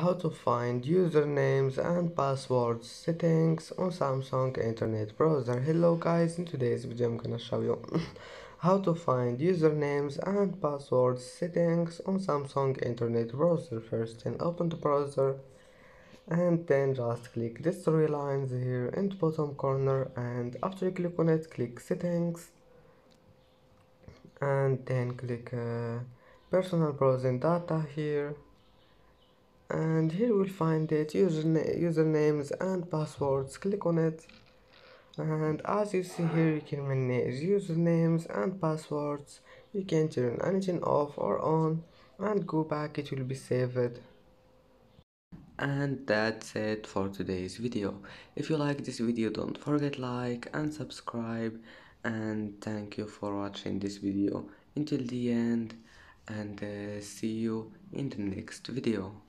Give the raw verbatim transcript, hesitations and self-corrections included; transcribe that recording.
How to find usernames and passwords settings on Samsung Internet Browser. Hello guys, in today's video I'm gonna show you how to find usernames and passwords settings on Samsung Internet Browser. First, then open the browser and then just click these three lines here in the bottom corner, and after you click on it, click settings and then click uh, personal browsing data here. And here we'll find it, username, usernames and passwords. Click on it, and as you see here, you can manage usernames and passwords. You can turn anything off or on and go back, it will be saved. And that's it for today's video. If you like this video, don't forget like and subscribe, and thank you for watching this video until the end, and uh, see you in the next video.